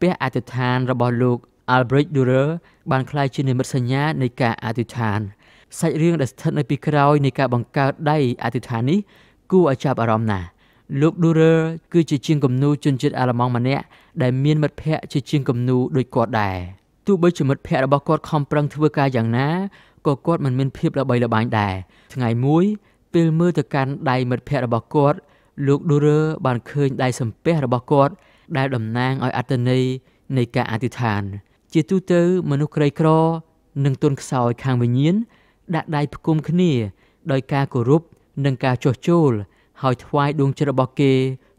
ពះអធិដ្ឋានរបស់លោក Albrecht Dürer បានក្លាយជានិមិត្តសញ្ញានៃការអធិដ្ឋានសាច់រឿងដែលស្ថិតនៅពីក្រោយនៃការបង្កើតដៃអធិដ្ឋាននេះគួរឲ្យចាប់អារម្មណ៍ណាស់លោក Dürer គឺជាជាងគំនូរជនជាតិអាល្លឺម៉ង់ម្នាក់ដែលមានមិត្តភក្តិជាជាងគំនូរដូចគាត់ដែរទោះបីជាមិត្តភក្តិរបស់គាត់ខំប្រឹងធ្វើការយ៉ាងណា ក៏គាត់មិនមានភាពល្បីល្បាញដែរថ្ងៃមួយពេលមើលទៅកាន់ដៃមិត្តភក្តិរបស់គាត់លោក Dürer បានឃើញដៃសំពះរបស់គាត់ដែលតំណាងឲ្យអត្តន័យនៃការអធិដ្ឋានជាទូទៅមនុស្សក្រីក្រនឹងទន់ខ្សោយខាងវិញ្ញាណដាក់ដៃផ្គុំគ្នាដោយការគោរពនិងការចោះជោលហើយថ្វាយដួងចិត្តរបស់គេ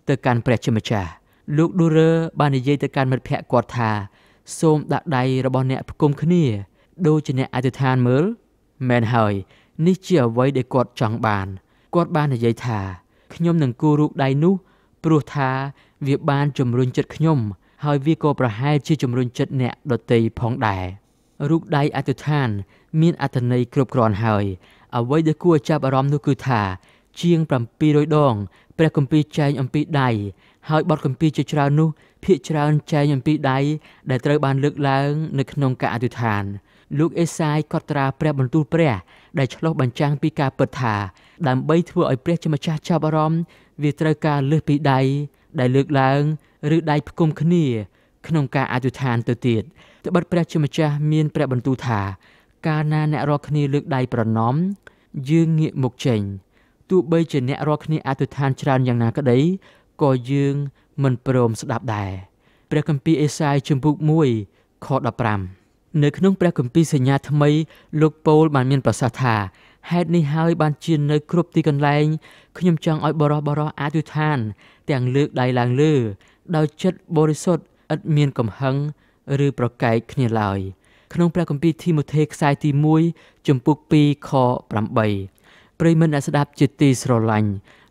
ទៅកាន់ព្រះជាម្ចាស់លោក Dürer បាននិយាយទៅកាន់មិត្តភក្តិគាត់ថាសូមដាក់ដៃរបស់អ្នកផ្គុំគ្នាដូចជាអ្នកអធិដ្ឋានមើល មែនហើយនេះជាអ្វីដែលគាត់ចង់បានគាត់បាននិយាយថាខ្ញុំនឹងគោរពដៃនោះព្រោះថាវាបានជំរុញចិត្តខ្ញុំហើយវាក៏ប្រហែលជាជំរុញចិត្តអ្នកដតេផងដែររូបដៃអធិដ្ឋានមានអត្ថន័យគ្រប់គ្រាន់ហើយអ្វីដែលគួរចាប់អារម្មណ៍នោះគឺថាជាង 700 ដងព្រះគម្ពីរចែងអំពីដៃហើយបទគម្ពីរជាច្រើននោះភាគច្រើនចែងអំពីដៃដែលត្រូវបានលើកឡើងនៅក្នុងការអធិដ្ឋាន លោកអេសាយក៏ត្រាប្រាប់បន្ទូលព្រះដែលឆ្លុះបញ្ចាំងពីការពិតថាដើម្បីធ្វើឲ្យព្រះជាម្ចាស់ចាប់អារម្មណ៍វាត្រូវការលើសពីដៃដែលលើកឡើងឬដៃផ្គុំគ្នាក្នុងការអធិដ្ឋានទៅទៀតត្បិតព្រះជាម្ចាស់មានព្រះបន្ទូលថាកាលណាអ្នករាល់គ្នាលើកដៃប្រណម្យយើងងាកមុខចេញទោះបីជាអ្នករាល់គ្នាអធិដ្ឋានច្រើនយ៉ាងណាក្តីក៏យើងមិនព្រមស្ដាប់ដែរព្រះគម្ពីរអេសាយចំពុក 1 ខ 15 នៅក្នុងព្រះគម្ពីរសញ្ញាថ្មីលោកប៉ូលបានមានប្រសាសន៍ថាហេតុនេះហើយបានជានៅគ្រប់ទីកន្លែងខ្ញុំចង់ឲ្យបរិបរអធិដ្ឋានទាំងលើកដៃឡើងលើដោយចិត្តបរិសុទ្ធឥតមានកំហឹងឬប្រកែកគ្នាឡើយក្នុងព្រះគម្ពីរទីម៉ូថេខ្សែទី 1 ចំពុក 2 ខ 8 ដែល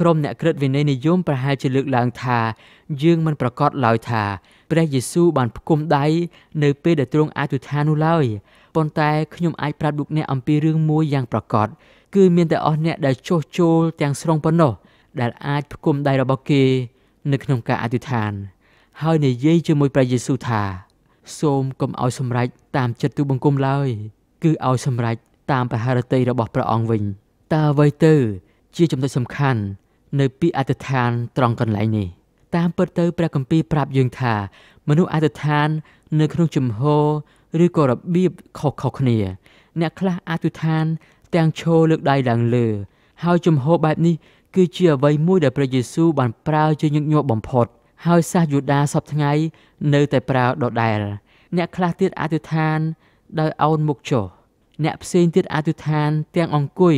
ក្រុមអ្នកក្រឹតវិន័យនិយមប្រហែលជាលើកឡើងថាយើងមិនប្រកាសឡើយថា ព្រះយេស៊ូវបានផ្គុំដៃនៅពេលដែលទ្រង់អធិដ្ឋាននោះឡើយប៉ុន្តែខ្ញុំអាចប្រាប់លោកអ្នកអំពីរឿងមួយយ៉ាងប្រកបគឺមានតែអស់អ្នកដែលចោះចូលទាំងស្រុងប៉ុណ្ណោះដែលអាចផ្គុំដៃរបស់គេនៅក្នុងការអធិដ្ឋានហើយនិយាយជាមួយព្រះយេស៊ូវថាសូម តាមពិតទៅព្រះគម្ពីរប្រាប់យើងថាមនុស្សអធិដ្ឋាននៅក្នុងជំហរឬក៏របៀបខុសៗគ្នាអ្នកខ្លះអធិដ្ឋានទាំងឈរលើកដៃឡើងលើហើយជំហរបែបនេះគឺជាអ្វីមួយដែលព្រះយេស៊ូវបានប្រើជាញឹកញាប់បំផុតហើយសាសយូដាសពថ្ងៃនៅតែប្រើដដែលអ្នកខ្លះទៀតអធិដ្ឋានដោយឱនមុខចុះអ្នកផ្សេងទៀតអធិដ្ឋានទាំងអង្គុយ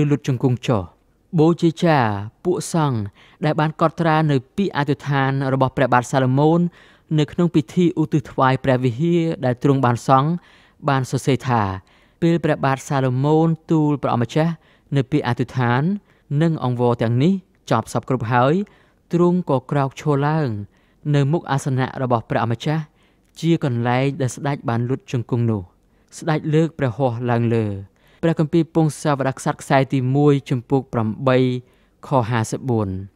ឬលុតជង្គង់ចុះ បូជាចាពួកសង្ឃដែលបាន កត់ត្រានៅពីអធិដ្ឋានរបស់ព្រះបាទសាឡូមោននៅក្នុងពិធីឧទ្ទិសថ្វាយព្រះវិហារដែលទ្រង់បានសង់បានសរសេរថាពេលព្រះបាទសាឡូមោនទូលព្រះអម្ចាស់នៅពីអធិដ្ឋាននិងអង្វរទាំងនេះចប់សពគ្រប់ហើយទ្រង់ក៏ក្រោកឈរឡើងនៅមុខអាសនៈរបស់ព្រះអម្ចាស់ chia còn lại đã sắp đáy bán lút trong cung nổ. Sắp đáy lước bà hoa làng lờ. Bà cầm phí bông xa và đặc sát xài tì mùi trong bục bàm bay khó hà sắp buồn.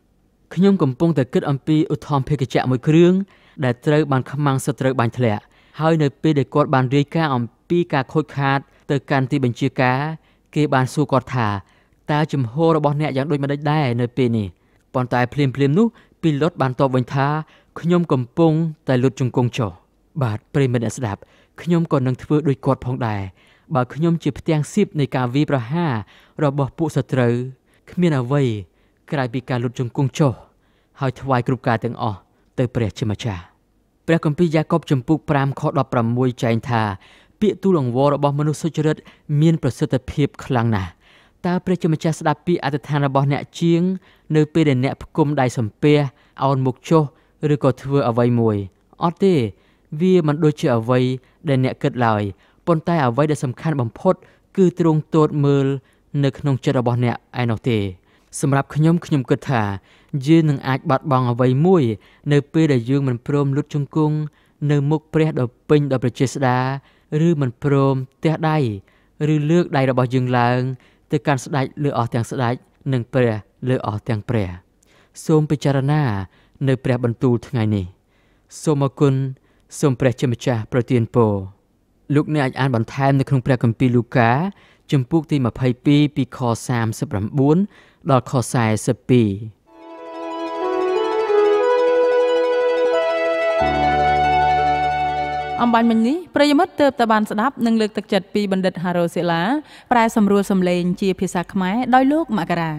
Khi nhóm cầm bông ta kết âm phí ưu thòm phê kỳ chạy mùi khương đã trở bàn khám mang sắp trở bàn thẻ. Hãy nơi phí để quạt bàn rươi ca ẩm phí ca khôi khát tờ càn tì bình chia cá kê bàn xua quạt thả. Ta chùm hô ra bó nẹ dạng đôi mà đáy đáy nơi phí nì. Bọn tài phìm phìm nú phí lốt bàn tò vệnh thá khi nhóm cầm bông tài lút trong cung trò. Bạt bề mình đã đạp, khi nhóm còn nâng thưa đôi quạt phong đài, bà khi nhóm chỉ tiếng ship này cả vi praha, rồi bỏ bộ sờ trừ, khi miền ở vây, cái bị cả lụt trong cung trổ, hỏi thoại group cả tiếng ọ, từ bề trên mặt trà, bề cầm pi gia cọp chấm buộc pram khó đọp pram môi trái thà, bị tu lòng vò rồi bỏ manu sôi chớt, miền bờ sờ tập hiệp khăng nà, ta bề trên mặt trà đạp pi ở than là bỏ nẹt chiếng, nơi bề để nẹt cung đài sầm pe, aon mục cho, rồi có thưa ở vây mùi, ót đi. Vì mình đôi chữ ở vây để nẹ kết lời, bọn tay ở vây đã sầm khăn bằng phốt cứ trung tốt mơ nơi nông chất ở bọn nẹ ai nọ tê. Sầm rạp khá nhóm kết thả, dư nâng ách bọt bóng ở vây mùi, nơi bê đã dương mình prom lút chung cung, nơi múc bế đọc bình đọc bạch chế đá, rư mình prom tế đáy, rư lước đáy đọc bọt dương lãng, từ càng sạch đáy lựa ổ tiếng sạch đáy, nâng bế lựa ổ tiếng bế. Xôm bê chà ra nà, nơi bế bần tù thường ngày này. Xôm Xông bạch châm chá bởi tiên bồ. Lúc này anh án bản thêm nơi không bạch cầm bí lưu cá. Châm búc thì mà phây bí bí khó xàm sắp rắm bốn. Đó khó xài sắp bí. Ông bán mình ní, bởi mất tớp ta bàn sạch đáp nâng lực tạc chật bí bần địch hà rô xế lá. Bởi xâm rùa xâm lên chia phía xa khmái đôi lúc mạ gà.